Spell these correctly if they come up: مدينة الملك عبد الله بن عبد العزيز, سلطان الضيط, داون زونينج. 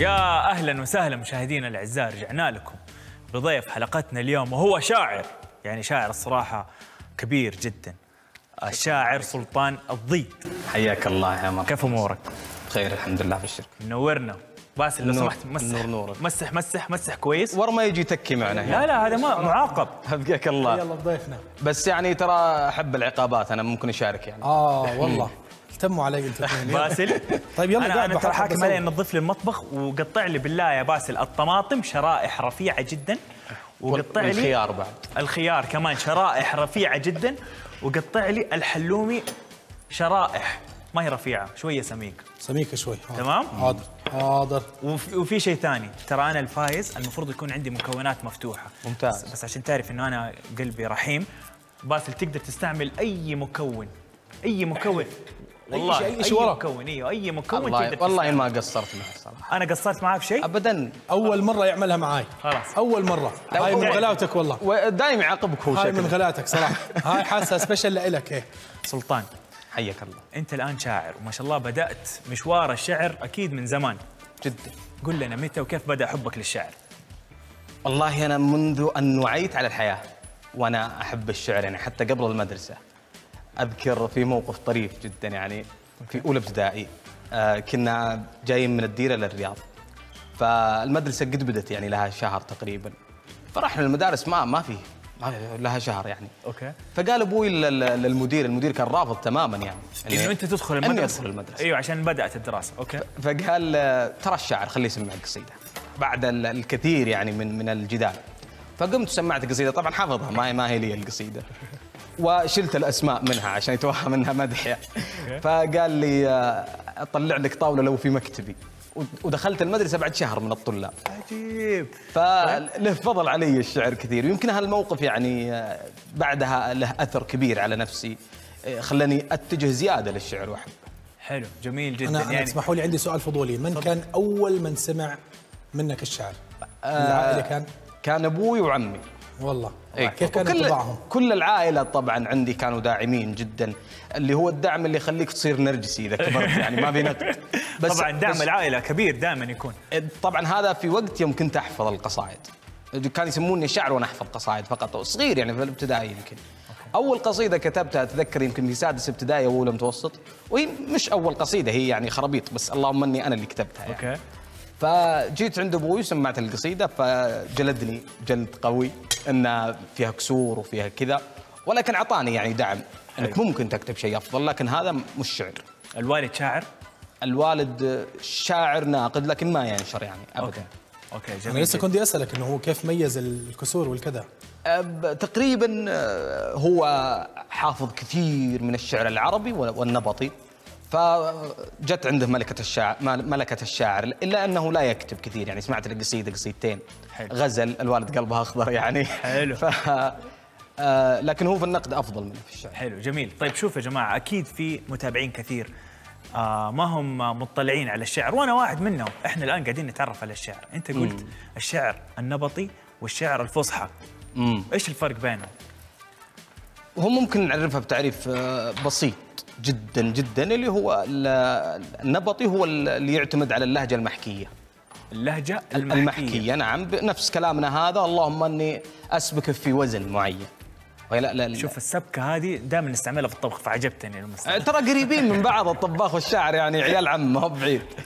يا أهلا وسهلا مشاهدينا الأعزاء، رجعنا لكم بضيف حلقتنا اليوم وهو شاعر، يعني شاعر الصراحة كبير جدا، الشاعر سلطان الضيط. حياك الله يا عمر، كيف أمورك؟ بخير الحمد لله، بالشركة منورنا. باسل لو سمحت مسح مسح مسح مسح كويس ورا ما يجي تكي معنا. لا لا هذا ما معاقب، حفظك الله. يلا ضيفنا، بس يعني ترى أحب العقابات، أنا ممكن أشارك يعني. والله اهتموا علي انتوا الاثنين باسل. طيب يلا قاعد ترى حاكم علي نظف لي المطبخ وقطع لي بالله يا باسل الطماطم شرائح رفيعه جدا، وقطع لي الخيار بعد، الخيار كمان شرائح رفيعه جدا، وقطع لي الحلومي شرائح ما هي رفيعه، شويه سميكه شوي. تمام حاضر. وفي شيء ثاني، ترى انا الفايز المفروض يكون عندي مكونات مفتوحه. ممتاز، بس عشان تعرف انه انا قلبي رحيم باسل تقدر تستعمل اي مكون والله اي مكون تقدر. والله ما قصرت معك الصراحه، انا قصرت معك بشيء ابدا. اول مره يعملها معاي خلاص، اول مره. هاي من غلاوتك والله، دايم يعاقبك هو شكله. هاي من غلاوتك صراحه. هاي حاسه سبيشل لك. ايه سلطان حياك الله، انت الان شاعر وما شاء الله بدات مشوار الشعر اكيد من زمان جدا، قل لنا متى وكيف بدا حبك للشعر؟ والله انا منذ ان وعيت على الحياه وانا احب الشعر، يعني حتى قبل المدرسه اذكر في موقف طريف جدا، يعني في اولى ابتدائي كنا جايين من الديره للرياض، فالمدرسه قد بدت يعني لها شهر تقريبا، فرحنا المدارس ما في لها شهر يعني. اوكي، فقال ابوي للمدير، المدير كان رافض تماما يعني انه انت تدخل المدرسه. ايوه عشان بدات الدراسه. اوكي، فقال ترى الشاعر خليه يسمع قصيده بعد الكثير يعني من الجدال، فقمت سمعت قصيده، طبعا حافظها ما هي لي القصيده، وشلت الاسماء منها عشان يتوهم منها مدح يعني. فقال لي اطلع لك طاوله لو في مكتبي، ودخلت المدرسه بعد شهر من الطلاب. عجيب، فله فضل علي الشعر كثير، ويمكن هالموقف يعني بعدها له اثر كبير على نفسي، خلاني اتجه زياده للشعر واحبه. حلو جميل جدا. أنا يعني اسمحوا لي عندي سؤال فضولي، من كان اول من سمع منك الشعر؟ العائله كان ابوي وعمي. والله كيف كان انطباعهم؟ كل العائله طبعا عندي كانوا داعمين جدا، اللي هو الدعم اللي يخليك تصير نرجسي اذا كبرت يعني، ما في نقد. بس طبعا دعم العائله كبير دائما يكون. طبعا هذا في وقت يوم كنت احفظ القصائد، كان يسموني شاعر وانا احفظ قصائد فقط، صغير يعني في الابتدائي يمكن. اول قصيده كتبتها اتذكر يمكن في سادس ابتدائي او اولى متوسط، وهي مش اول قصيده، هي يعني خرابيط، بس اللهم اني انا اللي كتبتها يعني. اوكي، فجيت عند ابوي وسمعت القصيده، فجلدني جلد قوي ان فيها كسور وفيها كذا، ولكن اعطاني يعني دعم انك ممكن تكتب شيء افضل، لكن هذا مش شعر. الوالد شاعر؟ الوالد شاعر ناقد لكن ما ينشر يعني ابدا. اوكي جميل. انا لسه كنت اسالك انه هو كيف ميز الكسور والكذا؟ تقريبا هو حافظ كثير من الشعر العربي والنبطي، فجت عنده ملكة الشاعر، إلا أنه لا يكتب كثير يعني. سمعت القصيدة قصيدتين، غزل الوالد قلبها أخضر يعني. حلو. لكن هو في النقد أفضل منه في الشعر. حلو جميل. طيب شوف يا جماعة، أكيد في متابعين كثير ما هم مطلعين على الشعر، وأنا واحد منهم. إحنا الآن قاعدين نتعرف على الشعر. أنت قلت الشعر النبطي والشعر الفصحى، إيش الفرق بينهم؟ هم ممكن نعرفها بتعريف بسيط جدا جدا، اللي هو النبطي هو اللي يعتمد على اللهجه المحكيه. اللهجه المحكيه نعم، نفس كلامنا هذا، اللهم اني اسبك في وزن معين. لا شوف السبكه هذه دائما نستعملها في الطبخ، فعجبتني المصطلح. ترى قريبين من بعض الطباخ والشاعر يعني، عيال عم ما هو بعيد.